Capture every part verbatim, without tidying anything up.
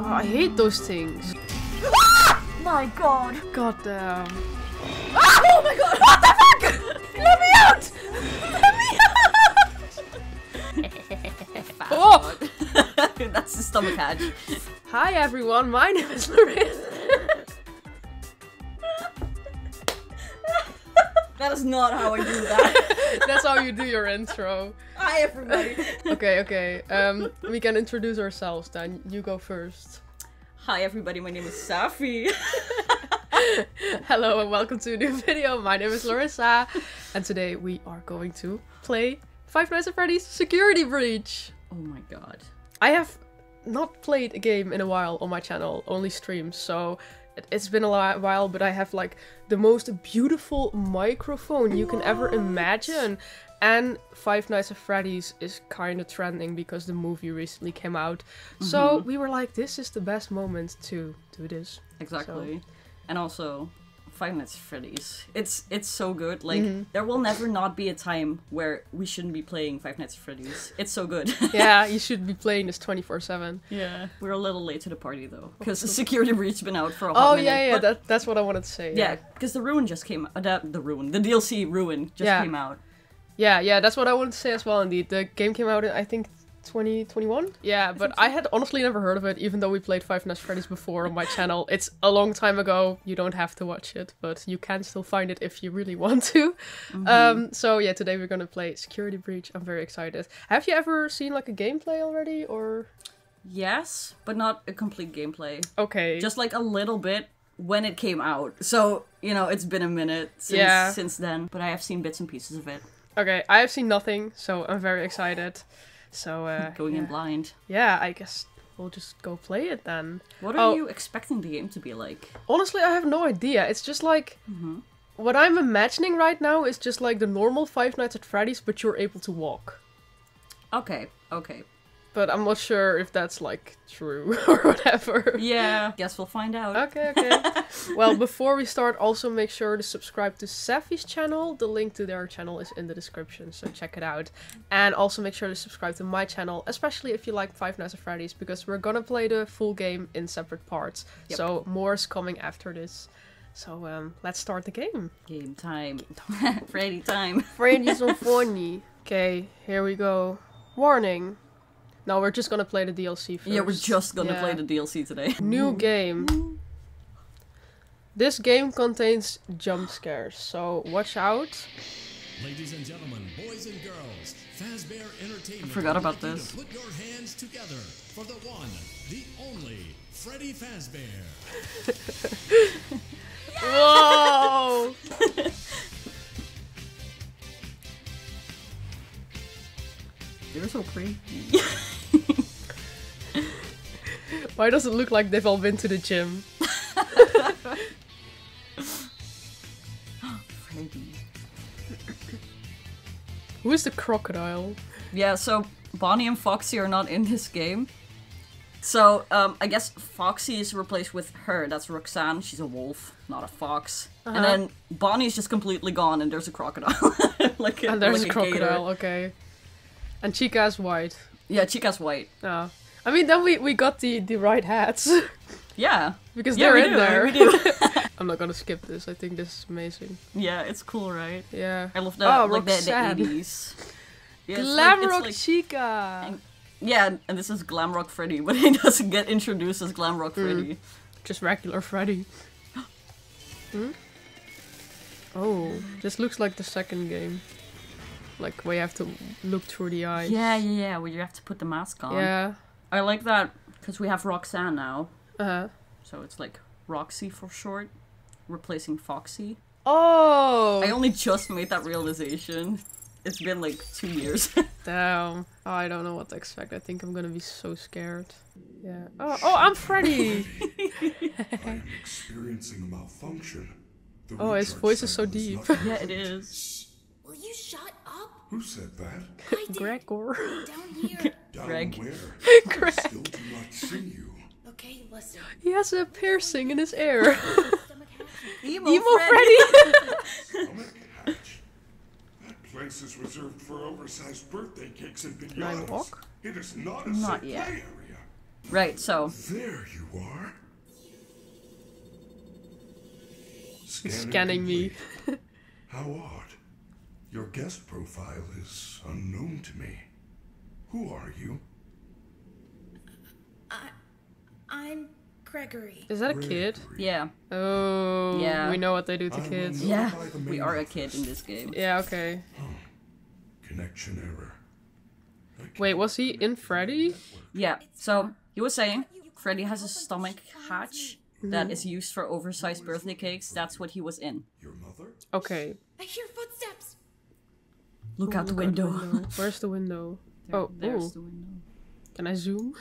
Oh, I hate those things. Ah! My god. God damn. Ah! Oh my god, what the fuck? Let me out! Let me out! Oh! That's the stomach hatch. Hi everyone, my name is Larissa. That is not how I do that. That's how you do your intro. Hi everybody. Okay, okay. Um, we can introduce ourselves then. You go first. Hi everybody, my name is Sapphy. Hello and welcome to a new video. My name is Larissa. And today we are going to play Five Nights at Freddy's Security Breach. Oh my god. I have not played a game in a while on my channel, only streams, so... It's been a while, but I have like the most beautiful microphone you can ever imagine. And Five Nights at Freddy's is kind of trending because the movie recently came out. Mm-hmm. So we were like, this is the best moment to do this. Exactly. So. And also, Five Nights at Freddy's. It's it's so good. Like, mm-hmm. there will never not be a time where we shouldn't be playing Five Nights at Freddy's. It's so good. Yeah, you should be playing this twenty-four seven. Yeah. We're a little late to the party, though, because the Security Breach been out for a hot oh, minute. Oh, yeah, yeah, but that, that's what I wanted to say. Yeah, because yeah, the Ruin just came out. Uh, the Ruin. The D L C Ruin just yeah. came out. Yeah, yeah, that's what I wanted to say as well, indeed. The game came out in, I think... twenty twenty-one? Yeah, but I, so. I had honestly never heard of it, even though we played Five Nights at Freddy's before on my channel. It's a long time ago, you don't have to watch it, but you can still find it if you really want to. Mm-hmm. Um, so yeah, today we're gonna play Security Breach. I'm very excited. Have you ever seen like a gameplay already, or...? Yes, but not a complete gameplay. Okay. Just like a little bit when it came out. So, you know, it's been a minute since, yeah. since then, but I have seen bits and pieces of it. Okay, I have seen nothing, so I'm very excited. So, uh, going yeah. in blind. Yeah, I guess we'll just go play it then. What are oh, you expecting the game to be like? Honestly, I have no idea. It's just like, mm-hmm. what I'm imagining right now is just like the normal Five Nights at Freddy's, but you're able to walk. Okay, okay. But I'm not sure if that's like true or whatever. Yeah, guess we'll find out. Okay, okay. Well, before we start, also make sure to subscribe to Sapphy's channel. The link to their channel is in the description, so check it out. And also make sure to subscribe to my channel, especially if you like Five Nights at Freddy's, because we're gonna play the full game in separate parts. Yep. So more is coming after this. So um, let's start the game. Game time. Game time. Freddy time. Freddy's on funny. Okay, here we go. Warning. No, we're just gonna play the D L C first. Yeah, we're just gonna yeah. play the D L C today. New game. This game contains jump scares, so watch out. Ladies and gentlemen, boys and girls, Fazbear Entertainment. I forgot about this. Put your hands together for the one, the only Freddy Fazbear. Whoa! They're so crazy. Why does it look like they've all been to the gym? Freddy. Who is the crocodile? Yeah, so Bonnie and Foxy are not in this game. So um, I guess Foxy is replaced with her. That's Roxanne. She's a wolf, not a fox. Uh-huh. And then Bonnie's just completely gone, and there's a crocodile. like a, and there's like a crocodile. A okay. And Chica's white. Yeah, Chica's white. Oh. I mean, then we, we got the, the right hats. Yeah. Because yeah, they're in do. there. We do. I'm not gonna skip this. I think this is amazing. Yeah, it's cool, right? Yeah. I love the, oh, like the, the eighties. Yeah, Glamrock like, like, Chica! And, yeah, and this is Glamrock Freddy, but he doesn't get introduced as Glamrock Freddy. Mm. Just regular Freddy. hmm? Oh, this looks like the second game. Like, where you have to look through the eyes. Yeah, yeah, yeah, where well, you have to put the mask on. Yeah. I like that, because we have Roxanne now. Uh-huh. So it's like Roxy for short, replacing Foxy. Oh! I only just made that realization. It's been like two years. Damn. Oh, I don't know what to expect. I think I'm gonna be so scared. Yeah. Oh, oh I'm Freddy! I'm experiencing a malfunction. The oh, his voice is so deep. Yeah, it is. Will you shut up? Who said that? I did. Gregor. Down here. Down Greg. Where? Greg. I still do not see you. Okay, listen. He has a piercing in his ear. Emo, Emo Freddy. Stomach hatch. That place is reserved for oversized birthday cakes and bananas. Can I walk? It is not a safe play area. Right, so... There you are. Scanning, Scanning me. How odd. Your guest profile is unknown to me. Who are you? I... I'm... Gregory. Is that a kid? Gregory. Yeah. Oh, yeah. We know what they do to I'm kids. Yeah, we are a kid in this game. Yeah, okay. Huh. Connection error. Wait, was he in Freddy? Yeah, so he was saying Freddy has a stomach hatch mm-hmm. that is used for oversized birthday cakes. That's what he was in. Your mother? Okay. I hear footsteps. Look oh, out the window. window. Where's the window? There, oh, there's ooh. the window. Can I zoom?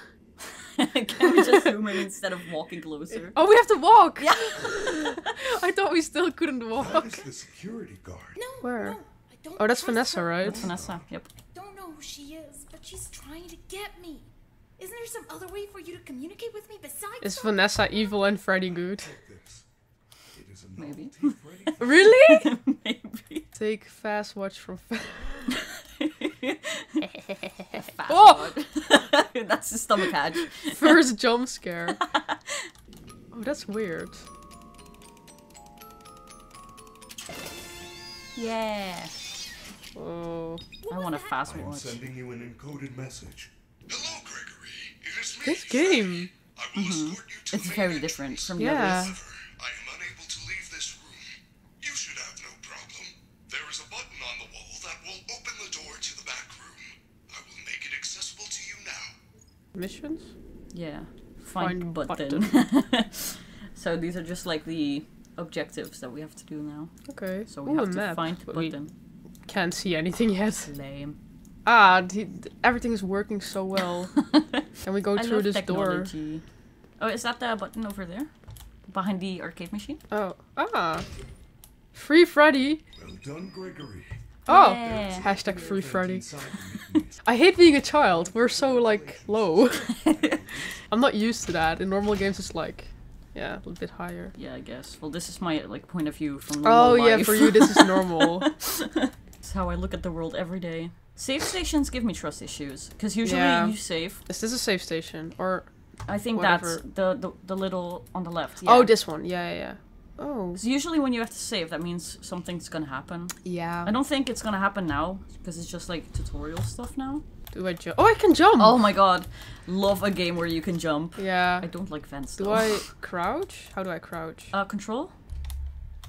Can we just zoom in instead of walking closer? Oh, we have to walk! Yeah! I thought we still couldn't walk. That is the security guard. No, Where? No, I don't oh, that's Vanessa, her. right? That's Vanessa, yep. I don't know who she is, but she's trying to get me. Isn't there some other way for you to communicate with me besides Is something? Vanessa evil and Freddy good? Maybe. Really? Maybe. Take fast watch from... Oh! That's the stomach hatch. First jump scare. Oh, that's weird. Yeah. Oh, what I want a fast one. I'm sending you an encoded message. Hello, Gregory. It is me. This game. I will mm-hmm. escort you to it's very different from yeah. the others. I am unable to leave this room. You should have no problem. There is a button on the wall that will open the door to the back room. I will make it accessible to you now. Missions? Yeah. Find, Find button. button. So these are just like the objectives that we have to do now. Okay. So we Ooh, have to map. find the button. We can't see anything yet. Lame. Ah, the, everything is working so well. And we go I through this technology. door. Oh, is that the button over there? Behind the arcade machine? Oh. Ah. Free Freddy! Well done, Gregory. Oh! Yeah. Hashtag free Freddy. I hate being a child. We're so, like, low. I'm not used to that. In normal games, it's like, yeah, a little bit higher. Yeah, I guess. Well, this is my, like, point of view from normal Oh, life. yeah, for you, this is normal. It's how I look at the world every day. Save stations give me trust issues. Because usually yeah. you save. Is this a save station? Or I think whatever. that's the, the, the little on the left. Yeah. Oh, this one. Yeah, yeah, yeah. Oh. So usually when you have to save, that means something's gonna happen. Yeah. I don't think it's gonna happen now, because it's just like tutorial stuff now. Do I jump? Oh, I can jump! Oh my god. Love a game where you can jump. Yeah. I don't like vents though. Do I crouch? How do I crouch? Uh, control?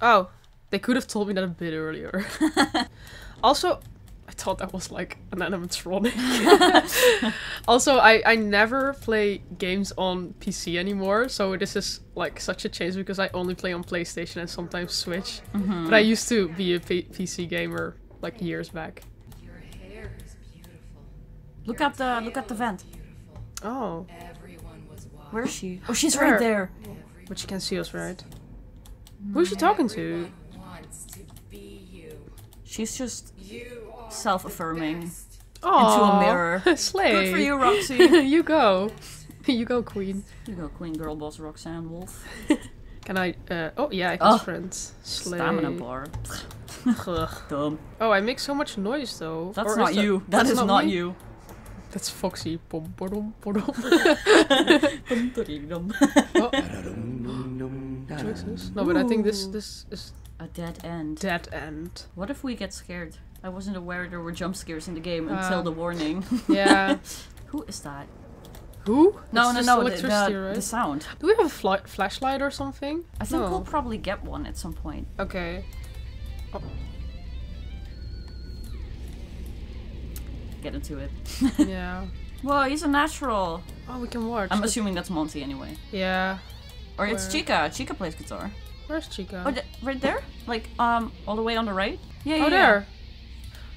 Oh. They could have told me that a bit earlier. Also, I thought that was like an animatronic. Also, I, I never play games on P C anymore, so this is like such a change because I only play on PlayStation and sometimes Switch. Mm-hmm. But I used to be a P PC gamer like years back. Your hair is beautiful. Look at the look at the vent. Oh. Where is she? Oh, she's there. right there. But she can't see us, right? Mm-hmm. Who is she talking to? to be you. She's just self-affirming into a mirror. Slay. Good for you, Roxy. You go. You go, queen. You go, queen, girl boss, Roxanne, wolf. Can I, uh, oh yeah, I can oh. friends. Slay. Stamina bar. Dumb. Oh, I make so much noise, though. That's or not that, you. That that's is not, not you. That's Foxy. Bom, bom, bom, bom. No, but I think this, this is... A dead end. Dead end. What if we get scared? I wasn't aware there were jump scares in the game until uh, the warning. Yeah. Who is that? Who? No, it's no, no, the, the, right? the sound. Do we have a fl flashlight or something? I think no. we'll probably get one at some point. Okay. Oh. Get into it. Yeah. Whoa, he's a natural. Oh, we can watch. I'm assuming that's Monty anyway. Yeah. Or Where? it's Chica. Chica plays guitar. Where's Chica? Oh, th right there? Like, um, all the way on the right? Yeah, yeah, Oh, yeah. there.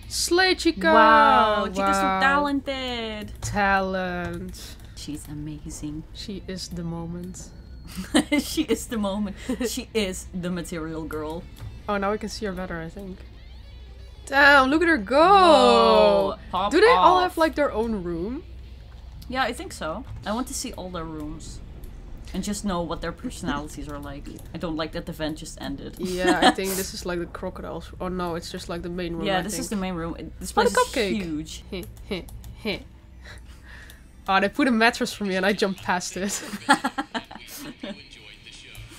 Slay, Chica! Wow, Chica's wow. so talented! Talent. She's amazing. She is the moment. She is the moment. She is the material girl. Oh, now we can see her better, I think. Damn, look at her go! Whoa, Do they off. all have, like, their own room? Yeah, I think so. I want to see all their rooms. And just know what their personalities are like. I don't like that the vent just ended. Yeah, I think this is like the crocodiles. Oh no, it's just like the main room. Yeah, I this think. is the main room. This place is huge. Heh, heh, heh. Oh, they put a mattress for me and I jumped past it.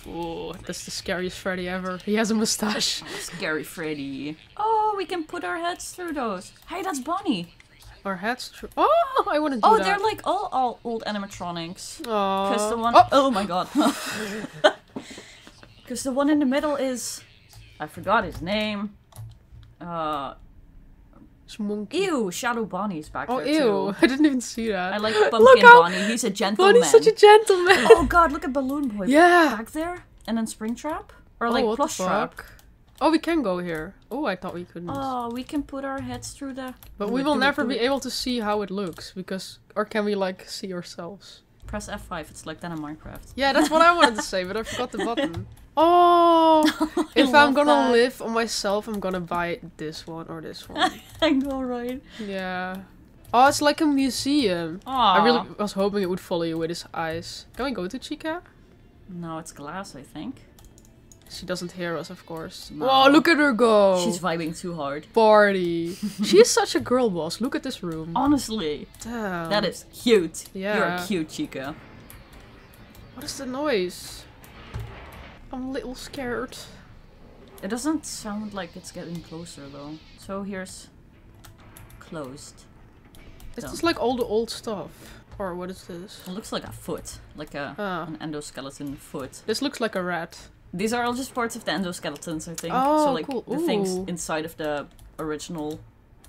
Oh, that's the scariest Freddy ever. He has a mustache. Scary Freddy. Oh, we can put our heads through those. Hey, that's Bonnie. Our heads through. Oh, I want to do oh, that. Oh, they're like all, all old animatronics. Because the one. Oh. oh my god. Because the one in the middle is. I forgot his name. Uh. Monkey. Ew, Shadow Bonnie's back oh, there too. Oh, ew. I didn't even see that. I like Pumpkin Bonnie. He's a gentleman. Bonnie's such a gentleman. Oh god, look at Balloon Boy. Yeah. Back there. And then Springtrap. Or like oh, Plush Trap. Oh, we can go here. Oh, I thought we couldn't. Oh, we can put our heads through the... But we will never be able to see how it looks. Because... Or can we like see ourselves? Press F five. It's like that in Minecraft. Yeah, that's what I wanted to say. But I forgot the button. Oh, if I'm gonna that. live on myself, I'm gonna buy this one or this one. I know, right? Yeah. Oh, it's like a museum. Aww. I really was hoping it would follow you with his eyes. Can we go to Chica? No, it's glass, I think. She doesn't hear us, of course. No. Wow, look at her go! She's vibing too hard. Party! She's such a girl boss. Look at this room. Honestly. Damn. That is cute. Yeah. You're cute, Chica. What is the noise? I'm a little scared. It doesn't sound like it's getting closer though. So here's closed. It's just like all the old stuff. Or what is this? It looks like a foot. Like a ah. an endoskeleton foot. This looks like a rat. These are all just parts of the endoskeletons, I think. Oh, so like cool. the things inside of the original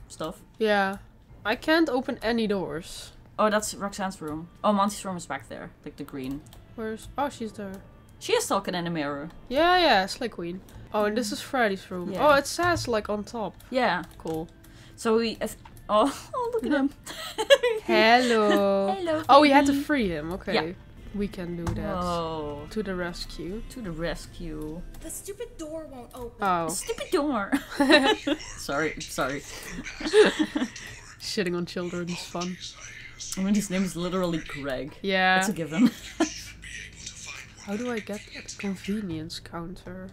stuff. Yeah. I can't open any doors. Oh, that's Roxanne's room. Oh, Monty's room is back there. Like the green. Where's... Oh, she's there. She is talking in a mirror. Yeah, yeah, Slay Queen. Oh, and this is Freddy's room. Yeah. Oh, it says like on top. Yeah. Cool. So we... Oh, oh look at him. Hello. Hello, Freddy. Oh, we had to free him. Okay. Yeah. We can do that. Oh. To the rescue. To the rescue. The stupid door won't open. Oh. The stupid door. sorry, sorry. Shitting on children is fun. I mean, his name is literally Greg. Yeah. That's a given. How do I get that? Convenience counter.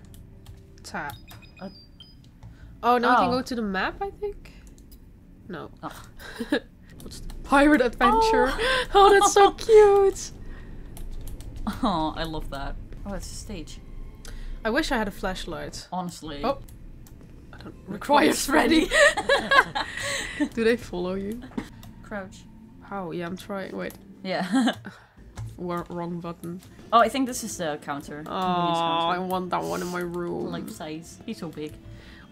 Tap. Uh, oh, now oh. we can go to the map, I think? No. Oh. What's the pirate adventure? Oh, oh that's so cute! Oh, I love that. Oh, it's a stage. I wish I had a flashlight. Honestly. Oh. I don't require Freddy. Do they follow you? Crouch. How? Yeah, I'm trying. Wait. Yeah. Wrong button. Oh, I think this is the counter. Oh, I want that one in my room. Life size. He's so big.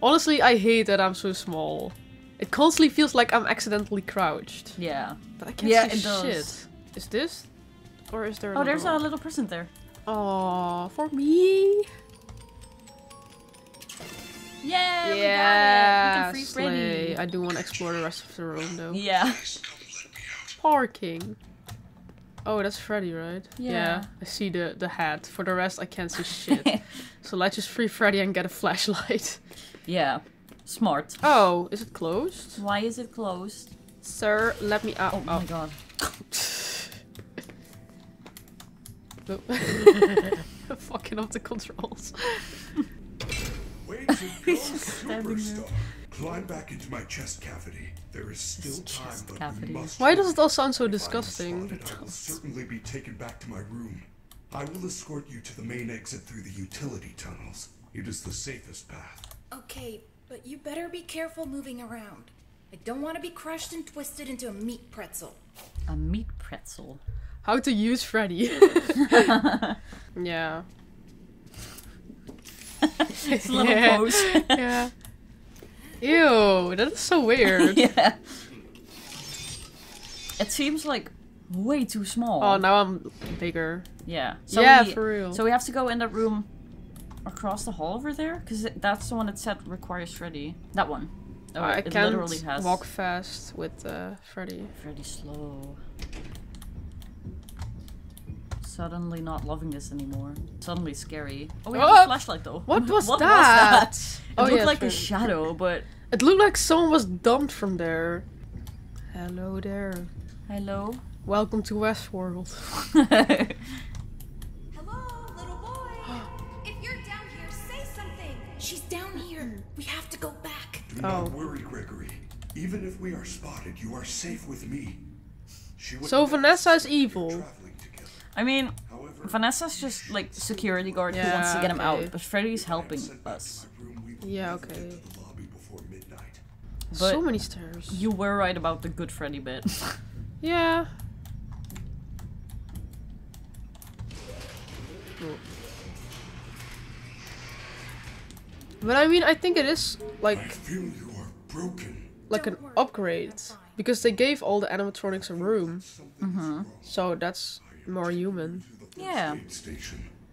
Honestly, I hate that I'm so small. It constantly feels like I'm accidentally crouched. Yeah. But I can't yeah, see it shit. Does. Is this? Or is there? Oh, there's one? a little person there. Oh, for me. Yeah. Yeah. We, got it. we can free Freddy. I do want to explore the rest of the room though. Yeah. Parking. Oh, that's Freddy, right? Yeah. yeah. I see the, the hat. For the rest, I can't see shit. So let's just free Freddy and get a flashlight. Yeah. Smart. Oh, is it closed? Why is it closed? Sir, let me out. Oh, oh. my god. I'm fucking up the controls. Way to go, superstar. Climb back into my chest cavity. There is still time, but we must. Why does it all sound so disgusting? If I am spotted, I will certainly be taken back to my room. I will escort you to the main exit through the utility tunnels. It is the safest path. Okay, but you better be careful moving around. I don't want to be crushed and twisted into a meat pretzel. A meat pretzel? How to use Freddy. Yeah. It's a little yeah. pose. Yeah. Ew, that is so weird. Yeah. It seems like way too small. Oh, now I'm bigger. Yeah. So yeah, we, for real. So we have to go in that room across the hall over there? Because that's the one that said requires Freddy. That one. Oh, I it can't literally has... walk fast with uh, Freddy. Freddy slow. Suddenly not loving this anymore. Suddenly scary. Oh, we oh, have a flashlight though. What was what that? Was that? It oh, looked yeah, like a shadow, but... It looked like someone was dumped from there. Hello there. Hello. Welcome to Westworld. Hello, little boy. If you're down here, say something. She's down here. We have to go back. Do oh. not worry, Gregory. Even if we are spotted, you are safe with me. So Vanessa is evil. I mean, Vanessa's just like security guard yeah, who wants to get him okay. out, but Freddy's helping us. Yeah, okay. But so many stairs. You were right about the good Freddy bit. Yeah. Cool. But I mean, I think it is like I feel you are broken. Like an upgrade because they gave all the animatronics a room. Mm-hmm. So that's more human. Yeah.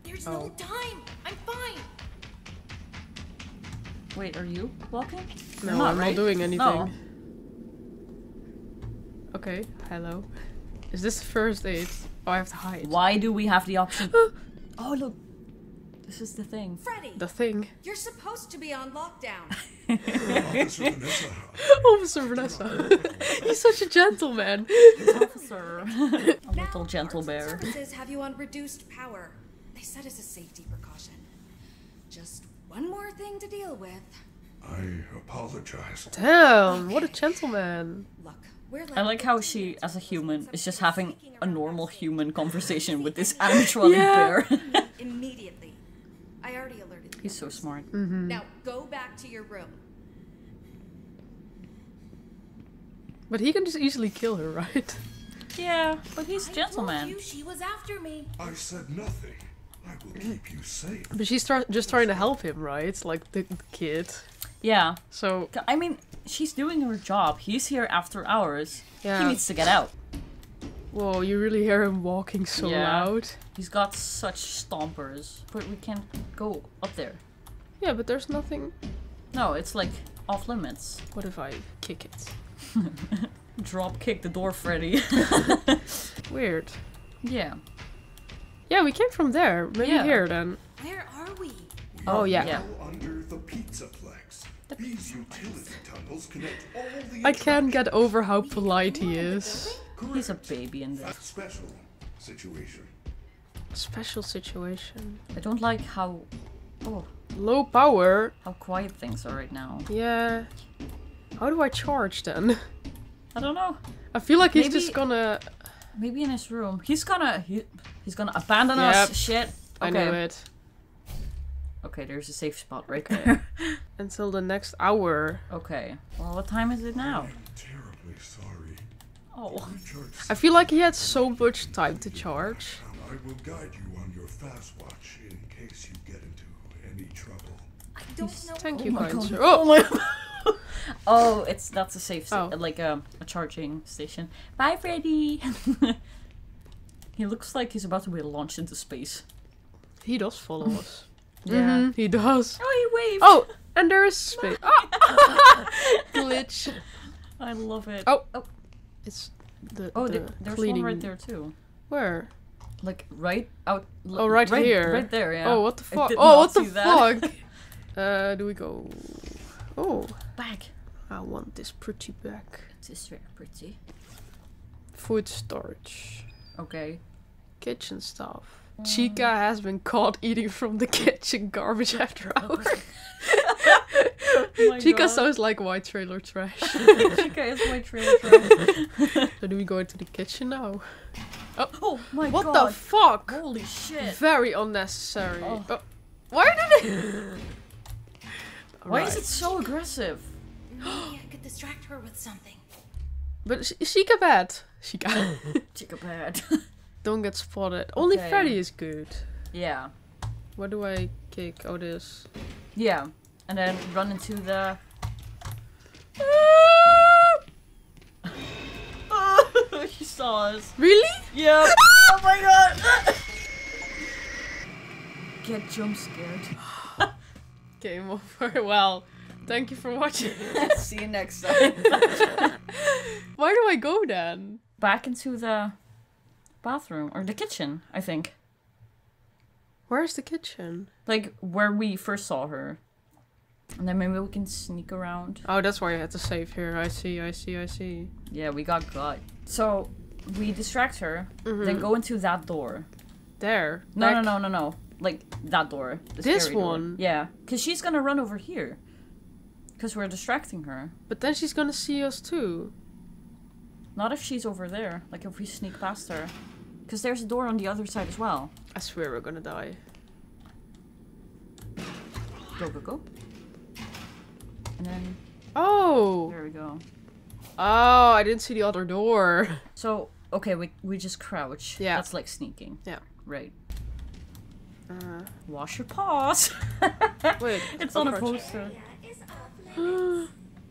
There's oh. no time. I'm fine. Wait, are you walking? No, not I'm right. not doing anything. No. Okay, hello. Is this first aid? Oh, I have to hide. Why do we have the option? Oh, look. This is the thing. Freddy! The thing. You're supposed to be on lockdown. Officer Vanessa. Officer Vanessa. He's such a gentleman. Officer. A little gentle bear. Have you on reduced power? They said it's a safety precaution. Just one more thing to deal with. I apologize. Damn, what a gentleman. Look, we're I like how she, as a human, is just having a normal human conversation with this animatronic yeah. bear. Immediately. I already alerted you. He's so smart. Mm-hmm. Now go back to your room. But he can just easily kill her, right? Yeah, but he's a gentleman. I told you she was after me. I said nothing. I will keep you safe. But she's try just trying to help him, right? Like the kid. Yeah. So I mean, she's doing her job. He's here after hours. Yeah. He needs to get out. Whoa, you really hear him walking so yeah. loud. He's got such stompers. But we can't go up there. Yeah, but there's nothing. No, it's like off limits. What if I kick it? Drop kick the door, Freddy. Weird. Yeah. Yeah, we came from there. Maybe yeah. here then. Where are we? Oh, yeah. yeah. Under the Pizzaplex. The These utility tunnels connect all the I can't get over how polite he is. He's a baby in this. Special situation. Special situation. I don't like how oh low power. How quiet things are right now. Yeah. How do I charge then? I don't know. I feel like maybe, he's just gonna. Maybe in his room. He's gonna. He, he's gonna abandon yep. us. Shit. Okay. I knew it. Okay, there's a safe spot right okay. there. Until the next hour. Okay. Well, what time is it now? I'm terribly sorry. Oh. I feel like he had so much time to charge. I will guide you on your fast watch in case you get into any trouble. I don't know. Thank oh you, my God. Oh my God. Oh, it's that's a safe sta oh. like um, a charging station. Bye, Freddy. He looks like he's about to be launched into space. He does follow us. Yeah, mm-hmm. he does. Oh, he waved. Oh, and there is space. Oh. Glitch. I love it. Oh. oh. It's the oh, the there's cleaning. One right there too. Where? Like right out. Like, oh, right, right here. Right there. Yeah. Oh, what the fuck? Oh, what the that. fuck? uh, do we go? Oh, bag. I want this pretty bag. It is very pretty. Food storage. Okay. Kitchen stuff. Mm. Chica has been caught eating from the kitchen garbage after hours. Oh Chica God. sounds like white trailer trash. Chica is white trailer trash. So do we go into the kitchen now? Oh, oh my what God! What the fuck? Holy shit! Very unnecessary. Oh. Oh. Why did it? Why right. is it so aggressive? Maybe I could distract her with something. But Chica bad. Chica. Chica bad. Don't get spotted. Only okay. Freddy is good. Yeah. What do I kick? Oh, this. Yeah. And then run into the. Oh, she saw us. Really? Yeah. Oh my God. Get jump scared. Game over. Well, thank you for watching. See you next time. Where do I go then? Back into the bathroom or the kitchen, I think. Where's the kitchen? Like where we first saw her. And then maybe we can sneak around. Oh, that's why I had to save here. I see, I see, I see. Yeah, we got got. So, we distract her, mm-hmm. then go into that door. There? No, like... no, no, no, no. Like, that door. This one? Door. Yeah. Because she's gonna run over here. Because we're distracting her. But then she's gonna see us too. Not if she's over there, like if we sneak past her. Because there's a door on the other side as well. I swear we're gonna die. Go, go, go. And then... Oh! There we go. Oh, I didn't see the other door. So, okay, we, we just crouch. Yeah. That's like sneaking. Yeah. Right. Uh, Wash your paws! Wait. It's on a poster.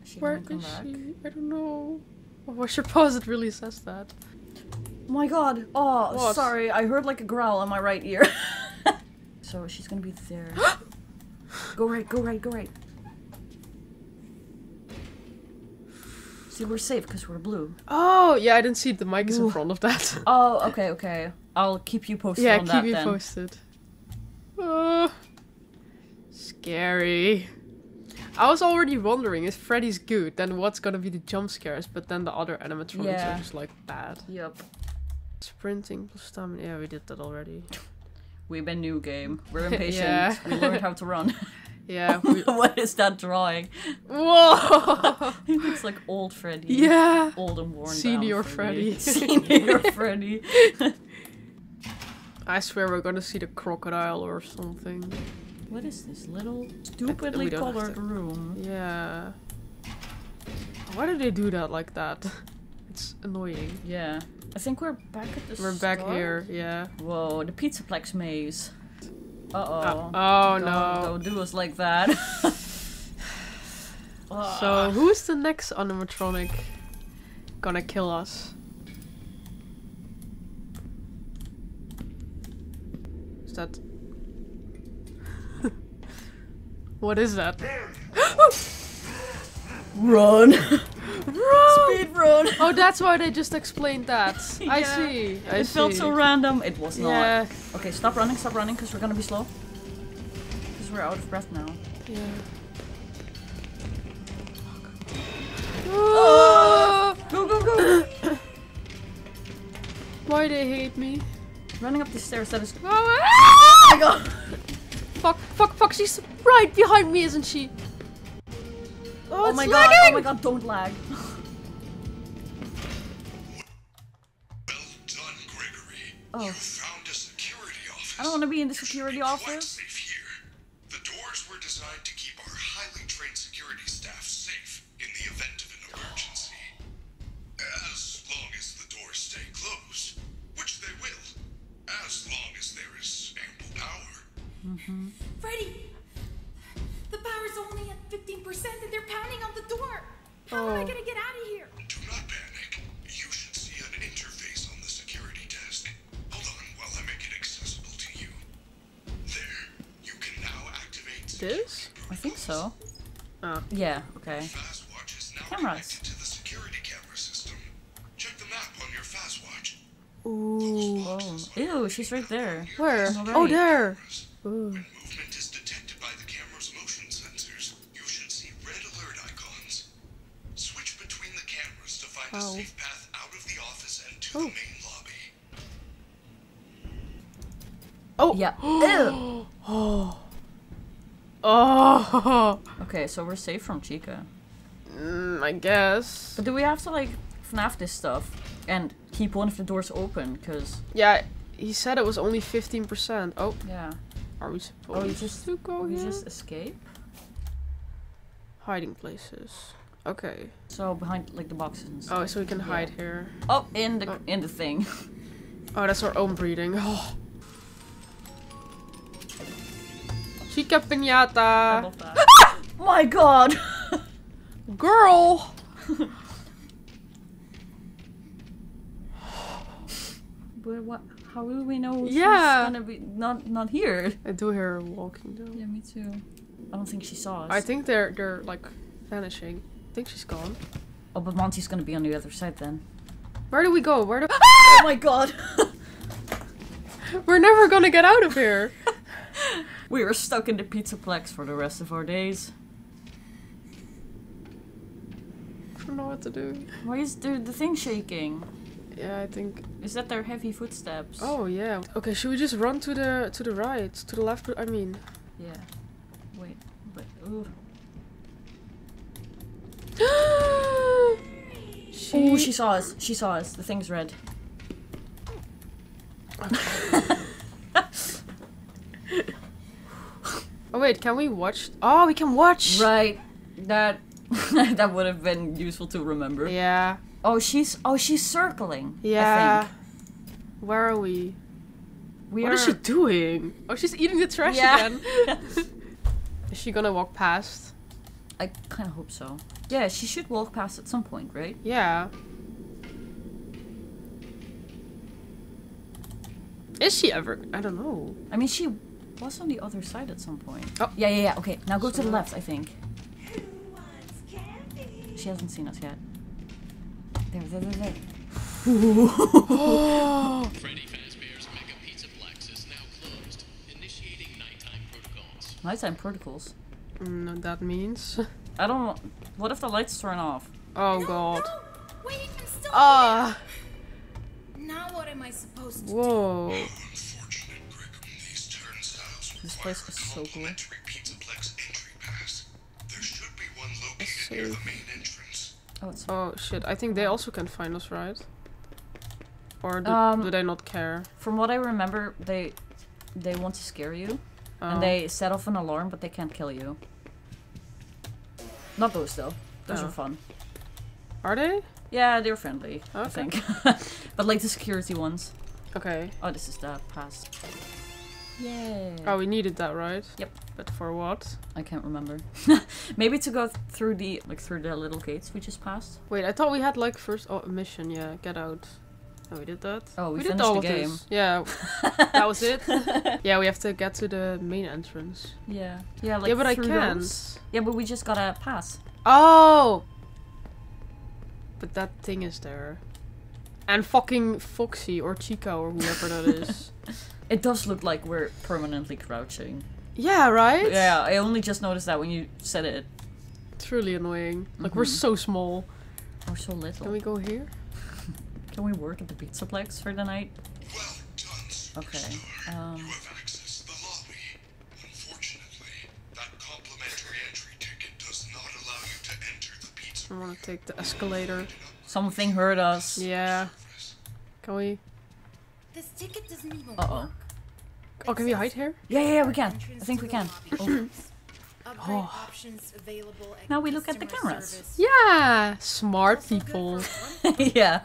She Where is back. she? I don't know. Well, wash your paws, it really says that. My god. Oh, what? Sorry. I heard like a growl on my right ear. So she's gonna be there. Go right, go right, go right. See, we're safe because we're blue. Oh, yeah, I didn't see the mic is in front of that. Oh, okay, okay. I'll keep you posted yeah, on that then. Yeah, keep you posted. Uh, scary. I was already wondering, if Freddy's good, then what's gonna be the jump scares? But then the other animatronics yeah. are just like bad. Yep. Sprinting plus stamina. Yeah, we did that already. We've been new game. We're impatient. Yeah. We learned how to run. Yeah. We... What is that drawing? Whoa! He looks like old Freddy. Yeah. Old and worn Senior down Freddy. Freddy. Senior Freddy. I swear we're gonna see the crocodile or something. What is this little stupidly colored room? Yeah. Why do they do that like that? It's annoying. Yeah. I think we're back at the store. We're back here. Yeah. Whoa, the Pizzaplex maze. Uh-oh. Uh, oh, don't, no. Don't do us like that. uh. So, who's the next animatronic gonna kill us? Is that... What is that? Run! Run! Speed run! Oh, that's why they just explained that. yeah. I see. I it see. felt so random. It was not. Yeah. Okay, stop running, stop running, because we're gonna be slow. Because we're out of breath now. Yeah. Oh! Go, go, go! Why they hate me? Running up the stairs, that is. Oh my god! Fuck, fuck, fuck, she's right behind me, isn't she? Oh, oh my god, lagging. Oh my god, don't lag. Well done, Gregory. Oh. You found a security office. I don't want to be in the security office. Here. The doors were designed to keep our highly trained security staff safe in the event of an emergency. As long as the doors stay closed, which they will, as long as there is ample power. Mm-hmm. Freddy! The power's only at fifteen percent and they're pounding on the door! How oh. am I gonna get out of here? Do not panic. You should see an interface on the security desk. Hold on while I make it accessible to you. There, you can now activate... This? I think so. Oh. Yeah, okay. FazWatch is now connected to the security camera system. Check the map on your FazWatch. Ooh. Oh. Ew, she's right there. Where? Right. Oh, there! Ooh. When movement is detected by the camera's motion sensors, you should see red alert icons. Switch between the cameras to find oh. a safe path out of the office and to oh. the main lobby. Oh! Yeah. Ew. Oh. Oh. Okay, so we're safe from Chica. Mm, I guess. But do we have to, like, F NAF this stuff and keep one of the doors open? Because. Yeah, he said it was only fifteen percent. Oh. Yeah. Are we supposed oh, we just, to go we here? Just escape? Hiding places. Okay. So behind like the boxes and stuff. Oh, so we can yeah. hide here. Oh, in the oh. in the thing. Oh, that's our own breeding. Oh. Chica Pinata. Ah! My god. Girl. But what? How will we know yeah. she's gonna be not not here? I do hear her walking though. Yeah, me too. I don't think she saw us. I think they're they're like vanishing. I think she's gone. Oh, but Monty's gonna be on the other side then. Where do we go? Where do? Ah! Oh my god! We're never gonna get out of here. We are stuck in the Pizzaplex for the rest of our days. I don't know what to do. Why is the the thing shaking? Yeah, I think... Is that their heavy footsteps? Oh, yeah. Okay, should we just run to the to the right? To the left, I mean. Yeah. Wait, but... Ooh. She... Ooh, she saw us. She saw us. The thing's red. Oh wait, can we watch? Oh, we can watch. Right. That that would have been useful to remember. Yeah. Oh, she's oh she's circling. Yeah. I think. Where are we? we what are... is she doing? Oh, she's eating the trash yeah. again. Is she gonna walk past? I kind of hope so. Yeah, she should walk past at some point, right? Yeah. Is she ever? I don't know. I mean, she was on the other side at some point. Oh, yeah, yeah, yeah. Okay, now go so... to the left, I think. Who wants candy? She hasn't seen us yet. There, there, there, there. Freddy Fazbear's Mega Pizzaplex is now closed. Initiating nighttime protocols. Nighttime protocols? Mm, that means? I don't. What if the lights turn off? Oh no, god. No. Wait, I'm still uh. here. Now what am I supposed to Whoa. do? Whoa. This place is so cool. Oh, it's oh shit! I think they also can find us, right? Or do, um, do they not care? From what I remember, they they want to scare you, oh. and they set off an alarm, but they can't kill you. Not those though. Those oh. are fun. Are they? Yeah, they're friendly. Okay. I think, but like the security ones. Okay. Oh, this is the past. Yeah. Oh, we needed that, right? Yep. But for what? I can't remember. Maybe to go th through the like through the little gates we just passed. Wait, I thought we had like first oh, mission. Yeah, get out. Oh, we did that. Oh, we, we finished did all the game. This. Yeah, that was it. Yeah, we have to get to the main entrance. Yeah. Yeah, like yeah, but through I can't. Those. Yeah, but we just gotta pass. Oh. But that thing is there, and fucking Foxy or Chica or whoever that is. It does look like we're permanently crouching. Yeah, right? Yeah, I only just noticed that when you said it. Truly annoying. Like, mm-hmm. we're so small. We're so little. Can we go here? Can we work at the Pizzaplex for the night? Well done, okay. Um... You have accessed the lobby. Unfortunately, that complimentary entry ticket does not allow you to enter the Pizzaplex. I want to take the escalator. Something hurt us. Yeah. Can we... This ticket doesn't even uh oh. work. Oh, can we hide here? Yeah, yeah, yeah, we can. I think we can. Oh. Oh. Now we look at the cameras. Yeah, smart people. Yeah.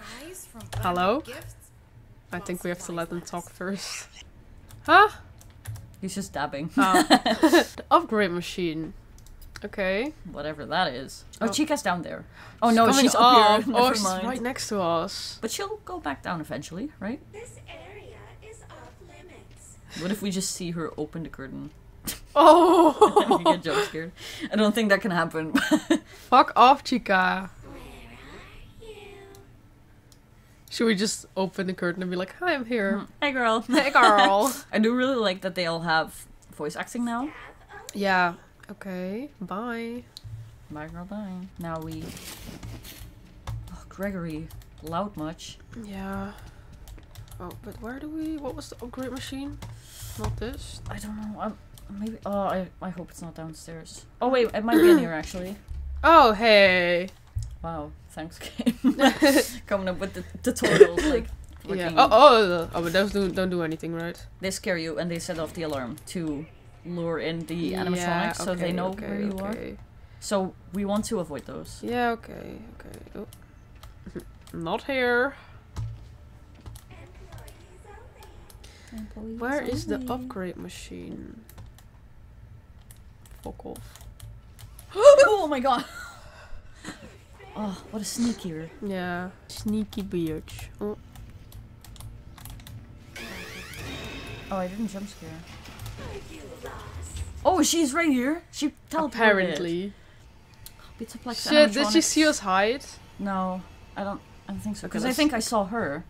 Hello? I think we have to let them talk first. Huh? He's just dabbing. Oh. The upgrade machine. Okay. Whatever that is. Oh, oh. Chica's down there. Oh she's no, she's up, up here. Oh, she's right next to us. But she'll go back down eventually, right? This area is off limits. What if we just see her open the curtain? Oh! We get jump scared. I don't think that can happen. Fuck off, Chica. Where are you? Should we just open the curtain and be like, "Hi, I'm here. Hey, girl. Hey, girl." I do really like that they all have voice acting now. Yeah. Okay, bye. Bye, girl, bye. Now we... Oh, Gregory. Loud much. Yeah. Oh, but where do we... What was the upgrade machine? Not this? I don't know. I'm... Maybe... Oh, I, I hope it's not downstairs. Oh, wait. It might be in here, actually. Oh, hey. Wow. Thanks, game. Coming up with the tutorials, like... Yeah. Oh, oh, oh, but those do, don't do anything, right? They scare you, and they set off the alarm, too. Lure in the animatronics, yeah, okay, so they know okay, where you okay. are. So we want to avoid those. Yeah. Okay. Okay. Oh. Not here. Employees where only. is the upgrade machine? Fuck off! Oh my god! Oh, what a sneakier. Yeah. Sneaky bitch. Oh. Oh, I didn't jump scare. Oh, she's right here. She teleported. Apparently. Pizzaplex Shit, did she see us hide? No, I don't. I don't think so. Because okay, I think I saw her.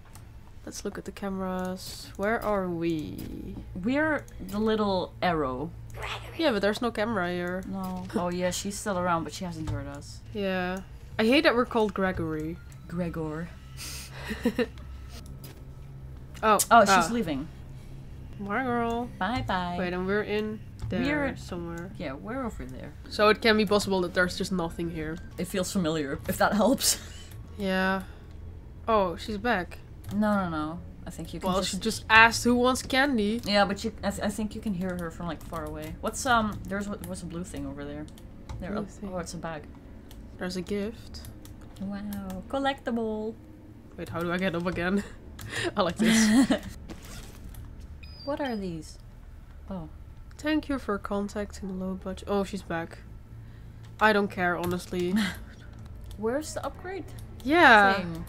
Let's look at the cameras. Where are we? We're the little arrow. Yeah, but there's no camera here. No. Oh yeah, she's still around, but she hasn't heard us. Yeah. I hate that we're called Gregory. Gregor. oh. Oh, she's ah. leaving. Bye, girl. Bye, bye. Wait, and we're in there we're, somewhere. Yeah, we're over there. So it can be possible that there's just nothing here. It feels familiar, if that helps. Yeah. Oh, she's back. No, no, no. I think you can. Well, just... she just asked who wants candy. Yeah, but you, I, th I think you can hear her from like far away. What's um? There's what? What's a blue thing over there? There. Oh, oh, it's a bag. There's a gift. Wow, collectible. Wait, how do I get up again? I like this. What are these? Oh. Thank you for contacting low budget. Oh, she's back. I don't care, honestly. Where's the upgrade? Yeah. Thing?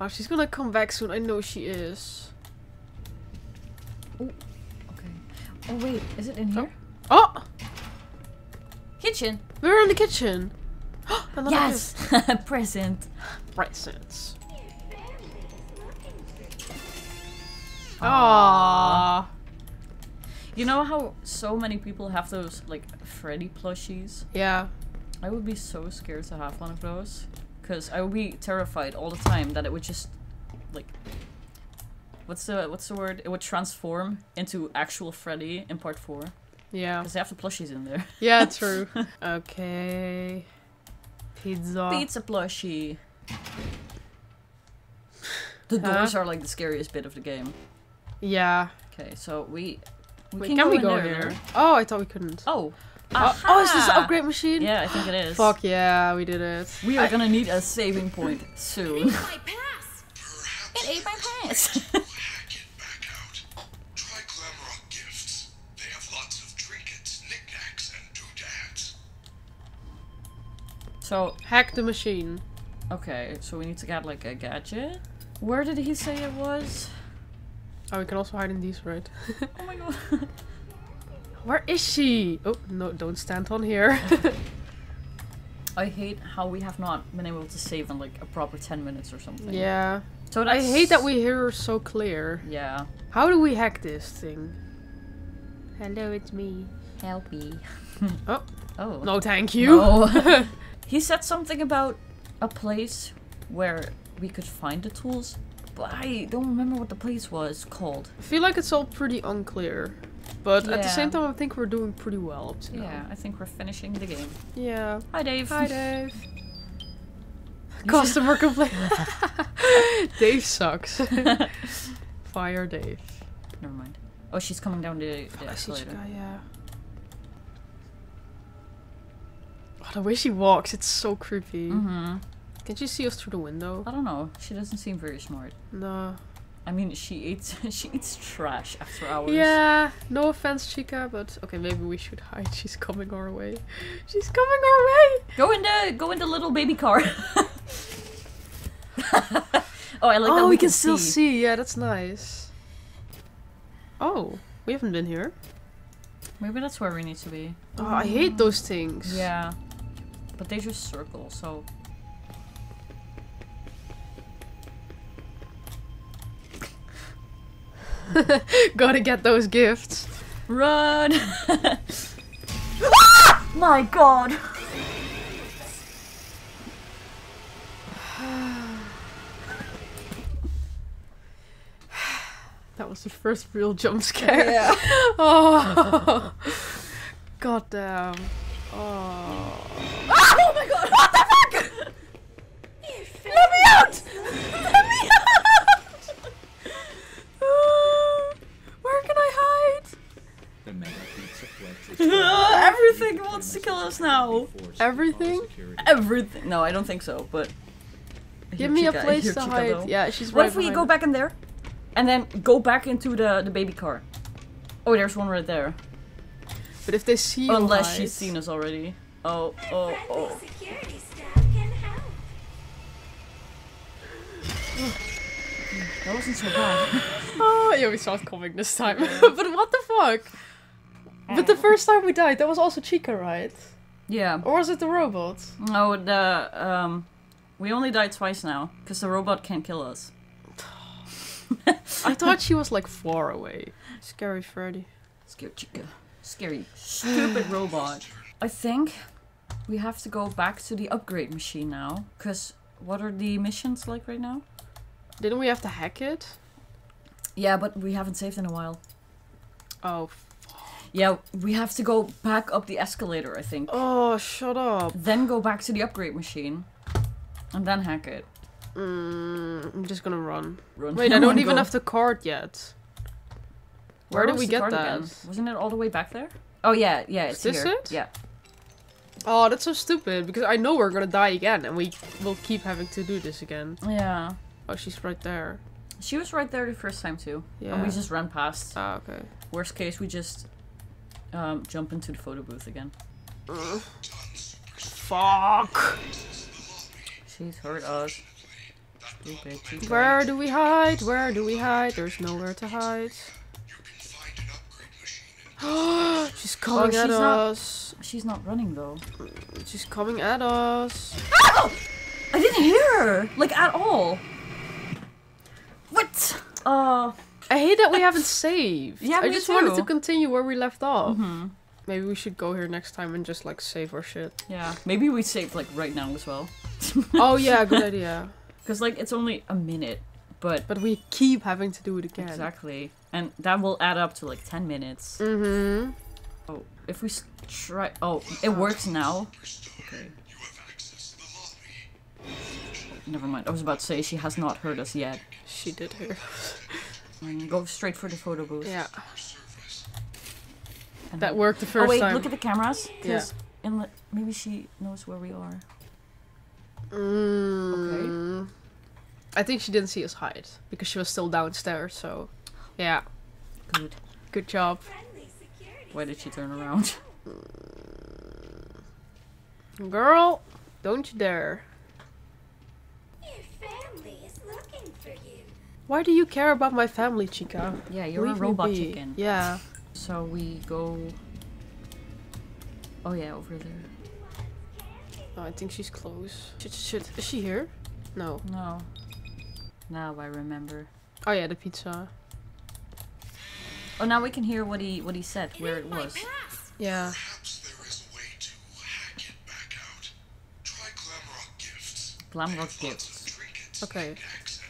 Oh, she's gonna come back soon. I know she is. Oh, okay. Oh wait, is it in here? Oh! Oh! Kitchen. We're in the kitchen. Yes, present. Presents. Ah. You know how so many people have those like Freddy plushies? Yeah. I would be so scared to have one of those. Because I would be terrified all the time that it would just, like, what's the what's the word? It would transform into actual Freddy in part four. Yeah. Because they have the plushies in there. Yeah, true. Okay. Pizza. Pizza plushie. The huh? doors are like the scariest bit of the game. Yeah. Okay, so we. we Wait, can, can we go, go in there? Here? Oh, I thought we couldn't. Oh. Oh, oh, is this an upgrade machine? Yeah, I think it is. Fuck yeah, we did it. We are I gonna need a saving point soon. It ate my pass! It ate my pass! Can't get back out. Try Glamrock Gifts. They have lots of trinkets, knickknacks, and doodads. So, hack the machine. Okay, so we need to get like a gadget. Where did he say it was? Oh, we can also hide in these, right? Oh my god. Where is she? Oh, no, don't stand on here. I hate how we have not been able to save in like a proper ten minutes or something. Yeah. So that's... I hate that we hear her so clear. Yeah. How do we hack this thing? Hello, it's me. Help me. Oh. Oh. No, thank you. No. He said something about a place where we could find the tools, but I don't remember what the place was called. I feel like it's all pretty unclear. But yeah. At the same time, I think we're doing pretty well up to now. Yeah, I think we're finishing the game. Yeah. Hi, Dave. Hi, Dave. Customer complaint. Dave sucks. Fire Dave. Never mind. Oh, she's coming down the, the oh, escalator. Guy, yeah. Oh, the way she walks, it's so creepy. Mm-hmm. Can she see us through the window? I don't know. She doesn't seem very smart. No. I mean, she eats she eats trash after hours. Yeah, no offense, Chica, but okay, maybe we should hide. She's coming our way. She's coming our way. Go in the go in the little baby car. Oh, I like oh, that. Oh, we, we can, can still see. see. Yeah, that's nice. Oh, we haven't been here. Maybe that's where we need to be. Oh, mm. I hate those things. Yeah, but they just circle, so. Gotta get those gifts. Run! Ah! My god! That was the first real jump scare. Yeah. Oh! God damn. Oh. Ah! Oh my god! What the fuck?! Let me out! Let me out! Everything wants to kill us now. Everything? Everything. No, I don't think so, but... Give me Chica, a place to Chica hide. Though. Yeah, she's right. What if we go it. back in there? And then go back into the, the baby car. Oh, there's one right there. But if they see you Unless hide. she's seen us already. Oh, oh, oh. Security staff can help. That wasn't so bad. Oh, yeah, we saw it coming this time. But what the fuck? But the first time we died, that was also Chica, right? Yeah. Or was it the robot? No, the um, we only died twice now because the robot can't kill us. I thought she was like far away. Scary Freddy. Scary Chica. Scary stupid robot. I think we have to go back to the upgrade machine now. Cause what are the missions like right now? Didn't we have to hack it? Yeah, but we haven't saved in a while. Oh. Yeah, we have to go back up the escalator, I think. Oh, shut up. Then go back to the upgrade machine. I'm done hack it. Mm, I'm just gonna run. Run. Wait, I don't oh even God. have the card yet. Where, Where did we get that? Again? Wasn't it all the way back there? Oh yeah, yeah, it's Is this here. It? Yeah. Oh, that's so stupid, because I know we're gonna die again, and we will keep having to do this again. Yeah. Oh, she's right there. She was right there the first time, too. Yeah. And we just ran past. Ah, okay. Worst case, we just um, jump into the photo booth again. Uh, fuck! She's hurt us. Stupid, stupid. Where do we hide? Where do we hide? There's nowhere to hide. She's coming oh, at she's us. Not, she's not running though. She's coming at us. Ow! I didn't hear her, like at all. What? Uh, I hate that we haven't saved. Yeah, I just too. wanted to continue where we left off. Mm-hmm. Maybe we should go here next time and just like save our shit. Yeah. Maybe we save like right now as well. Oh yeah, good idea. Because like it's only a minute, but but we keep having to do it again. Exactly. And that will add up to like ten minutes. Mm-hmm. Oh, if we try... Oh, it works now. Okay. Never mind. I was about to say she has not heard us yet. She did hear us. And go straight for the photo booth. Yeah. And that worked the first time. Oh wait, time. Look at the cameras. Because yeah. maybe she knows where we are. Mm. Okay. I think she didn't see us hide. Because she was still downstairs, so... Yeah. Good. Good job. Why did she turn around? Girl, don't you dare. Your family is looking for you. Why do you care about my family, Chica? Yeah, you're Leave a robot chicken. Yeah. So we go... Oh yeah, over there. Oh, I think she's close. Shit, shit, shit. Is she here? No. No. Now I remember. Oh yeah, the pizza. Oh, now we can hear what he what he said, it where it was. Yeah. Perhaps there is a way to hack it back out. Try Glamrock Gifts. Glamrock Gifts. Okay,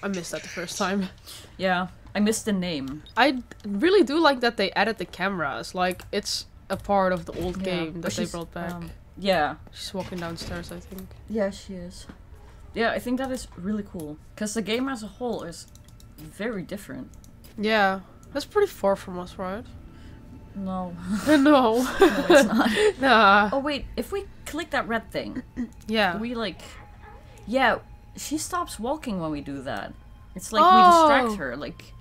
I missed that the first time. Yeah, I missed the name. I really do like that they added the cameras. Like it's a part of the old yeah, game that they brought back. Um, yeah. She's walking downstairs, I think. Yeah, she is. Yeah, I think that is really cool because the game as a whole is very different. Yeah. That's pretty far from us, right? No. no. No, it's not. Nah. Oh, wait. If we click that red thing... yeah. We, like... Yeah, she stops walking when we do that. It's like oh. we distract her, like...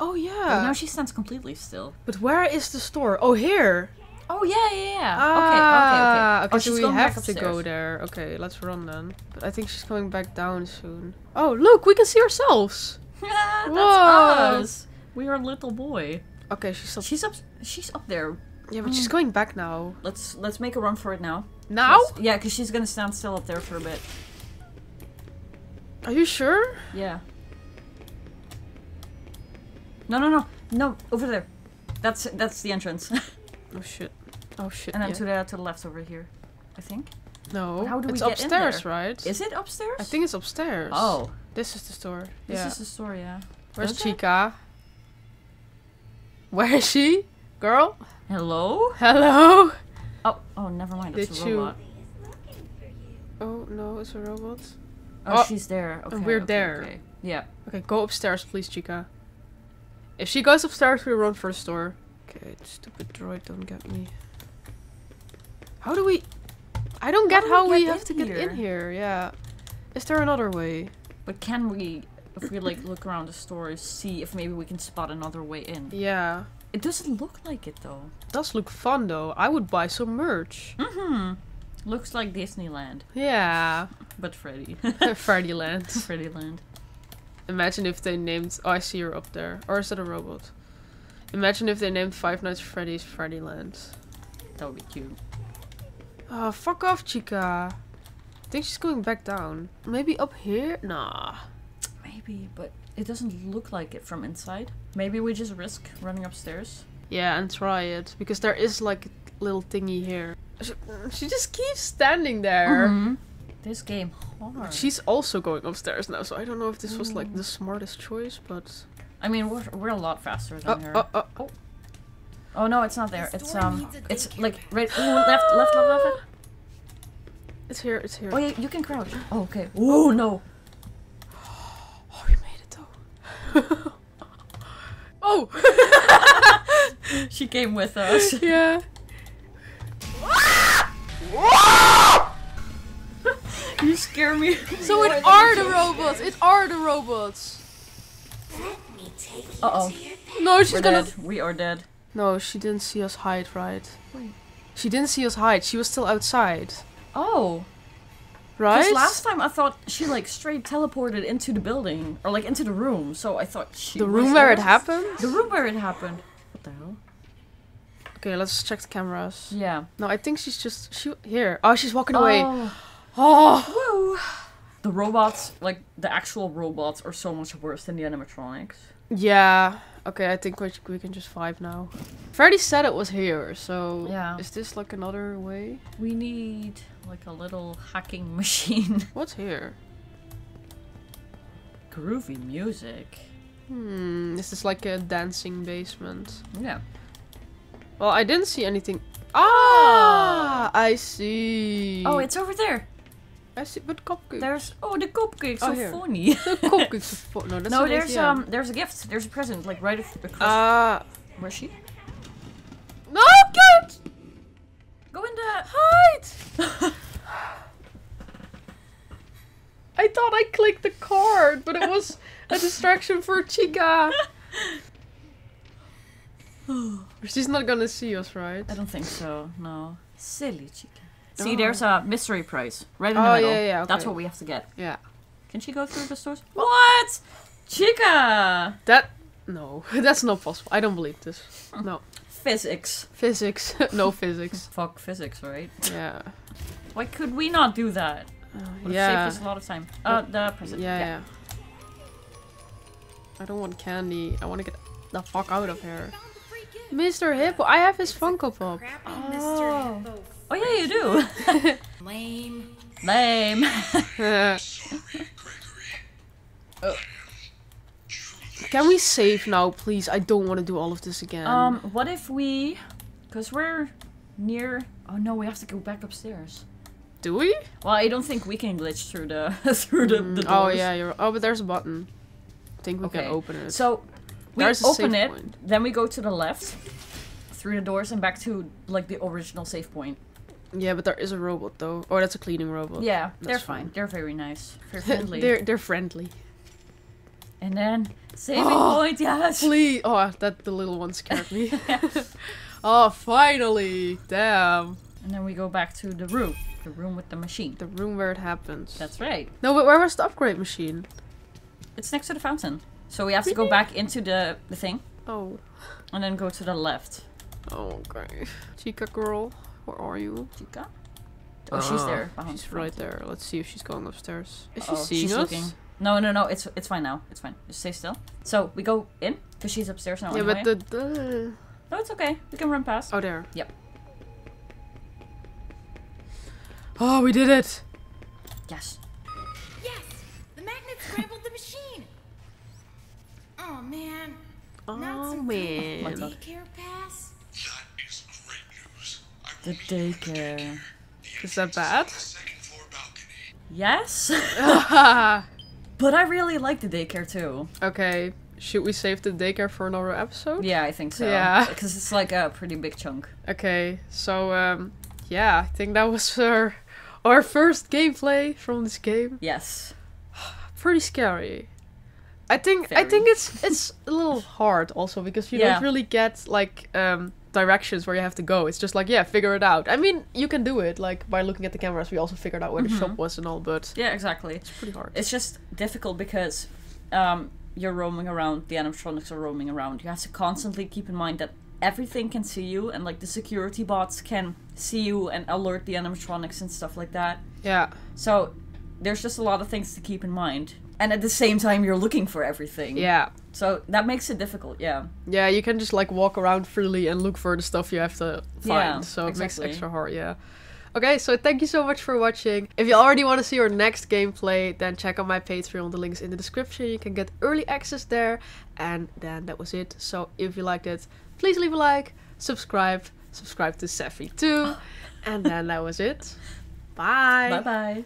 Oh, yeah. But now she stands completely still. But where is the store? Oh, here! Oh, yeah, yeah, yeah. Ah, okay, okay, okay. okay oh, so she's we going have to go there. Okay, let's run then. But I think she's coming back down soon. Oh, look! We can see ourselves! Yeah, that's Whoa. us. We are a little boy. Okay, she's up. She's up. She's up there. Yeah, but mm. she's going back now. Let's let's make a run for it now. Now? Let's, yeah, because she's gonna stand still up there for a bit. Are you sure? Yeah. No, no, no, no. Over there. That's that's the entrance. Oh shit. Oh shit. And then yeah. to the to the left over here, I think. No. But how do it's we get upstairs, in there? right? Is it upstairs? I think it's upstairs. Oh. This is the store. This yeah. is the store, yeah. Where's okay. Chica? Where is she? Girl? Hello? Hello? Oh, oh, never mind. Did it's a robot. You... Oh, no, it's a robot. Oh, oh she's there. Okay, we're okay, there. Okay. Yeah. Okay, go upstairs, please, Chica. If she goes upstairs, we run for the store. Okay, stupid droid, don't get me. How do we... I don't get how, how we, we have to get in here, yeah. Is there another way? But can we, if we like look around the store, see if maybe we can spot another way in? Yeah. It doesn't look like it though. It does look fun though. I would buy some merch. Mm-hmm. Looks like Disneyland. Yeah. But Freddy. Freddyland. Freddyland. Imagine if they named... Oh, I see her up there. Or is it a robot? Imagine if they named Five Nights at Freddy's Freddyland. That would be cute. Oh, fuck off, Chica. I think she's going back down. Maybe up here? Nah. Maybe, but it doesn't look like it from inside. Maybe we just risk running upstairs. Yeah, and try it. Because there is like a little thingy here. She, she just keeps standing there. Mm-hmm. This game hard. She's also going upstairs now, so I don't know if this mm. was like the smartest choice, but... I mean, we're, we're a lot faster than oh, her. Oh, oh, oh. Oh no, it's not there. It's um, it's like right. Ooh, left, left, left, left. It's here, it's here. Oh yeah, you can crouch. Oh, okay. Ooh, oh no. Oh, we made it though. Oh! She came with us. Yeah. You scare me. So it are the robots. It are the robots. Let me take you uh-oh. to your bed. No, she's We're gonna. Dead. We are dead. No, she didn't see us hide, right? Wait. She didn't see us hide. She was still outside. Oh. Right? Because last time I thought she like straight teleported into the building. Or like into the room. So I thought she The room was where it happened? The room where it happened. What the hell? Okay, let's check the cameras. Yeah. No, I think she's just... She, here. Oh, she's walking oh. away. Oh. Woo. The robots, like the actual robots, are so much worse than the animatronics. Yeah. Okay, I think we, we can just vibe now. Freddy said it was here, so yeah. Is this like another way? We need like a little hacking machine. What's here? Groovy music. Hmm. This is like a dancing basement. Yeah. Well, I didn't see anything. Ah, I see. Oh, it's over there. I see, but cupcakes. There's oh the cupcakes oh, are here. funny. The cupcakes are funny. No, that's no there's A T M. um there's a gift. There's a present like right across. Ah, uh, where's she? No, cute. Go in the hide. I thought I clicked the card, but it was a distraction for Chica. She's not gonna see us, right? I don't think so. No, silly Chica. See, there's a mystery prize right in oh, the middle. Yeah, yeah, okay. That's what we have to get. Yeah. Can she go through the stores? What? Chica! That... No. That's not possible. I don't believe this. No. Physics. Physics. No physics. Fuck physics, right? Yeah. Why could we not do that? Uh, yeah. It saved us a lot of time. Uh, the present. Yeah, yeah, yeah. I don't want candy. I want to get the fuck out of here. Mister Hippo. I have his Funko Pop. Oh. Mister Hippo. Oh yeah, you do! Lame. Lame. uh. Can we save now, please? I don't want to do all of this again. Um, what if we... Because we're near... Oh no, we have to go back upstairs. Do we? Well, I don't think we can glitch through the... through the, mm, the doors. Oh yeah, you're... Oh, but there's a button. I think we okay. can open it. So, we there's open it, point. Then we go to the left. Through the doors and back to, like, the original save point. Yeah, but there is a robot though. Or oh, that's a cleaning robot. Yeah, that's they're fine. fine. They're very nice. They're friendly. they're they're friendly. And then saving oh, point, yes. Please. Oh, that the little one scared me. Oh, finally! Damn. And then we go back to the room, the room with the machine, the room where it happens. That's right. No, but where was the upgrade machine? It's next to the fountain. So we have to go back into the the thing. Oh. And then go to the left. Oh, okay. Chica girl. Where are you? Chica? Oh, uh, she's there. She's the right there. Let's see if she's going upstairs. Is uh -oh, she seeing she's us? Looking. No, no, no. It's it's fine now. It's fine. Just stay still. So, we go in, because she's upstairs now. Yeah, anyway. But the... the... No, it's okay. We can run past. Oh, there. Yep. Oh, we did it! Yes. Yes! The magnet scrambled the machine! Oh, man. Oh, Not some man. Oh, daycare pass? The daycare. Is that bad? Yes. But I really like the daycare too. Okay. Should we save the daycare for another episode? Yeah, I think so. Yeah. Because it's like a pretty big chunk. Okay. So, um, yeah, I think that was our, our first gameplay from this game. Yes. Pretty scary. I think Very. I think it's it's a little hard also because you yeah. don't really get like um directions where you have to go. It's just like, yeah, figure it out. I mean, you can do it like by looking at the cameras. We also figured out where mm-hmm. the shop was and all, but yeah, exactly. It's pretty hard. It's just difficult because um you're roaming around, the animatronics are roaming around. You have to constantly keep in mind that everything can see you and like the security bots can see you and alert the animatronics and stuff like that. Yeah. So there's just a lot of things to keep in mind. And at the same time, you're looking for everything. Yeah. So that makes it difficult, yeah. Yeah, you can just like walk around freely and look for the stuff you have to find. Yeah, so it exactly. makes it extra hard, yeah. Okay, so thank you so much for watching. If you already want to see our next gameplay, then check out my Patreon. The link's in the description. You can get early access there. And then that was it. So if you liked it, please leave a like, subscribe, subscribe to Sapphy too. And then that was it. Bye. Bye-bye.